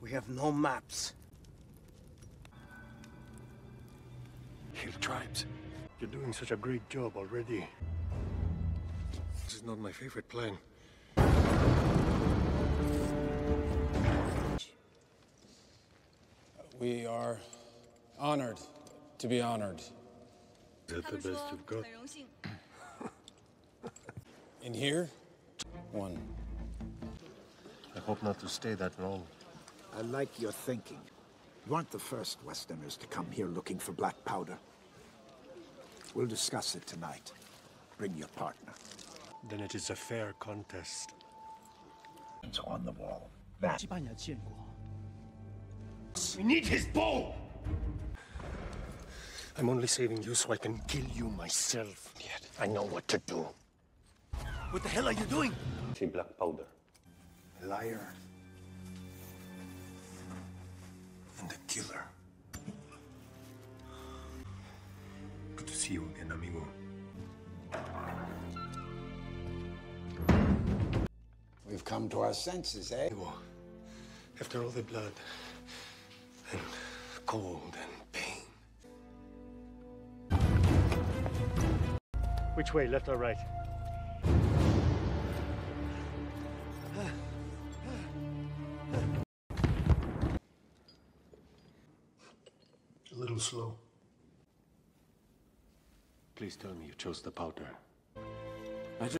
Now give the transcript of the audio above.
We have no maps. Hill tribes. You're doing such a great job already. This is not my favorite plan. We are honored to be honored. Is that the best you've got? In here? One. I hope not to stay that long. I like your thinking. You aren't the first Westerners to come here looking for black powder. We'll discuss it tonight. Bring your partner. Then it is a fair contest. It's on the wall. That. We need his bow! I'm only saving you so I can kill you myself. Yet I know what to do. What the hell are you doing? See black powder. Liar. And a killer. Good to see you again, amigo. We've come to our senses, eh? After all the blood, and cold, and pain. Which way, left or right? A little slow. Please tell me you chose the powder.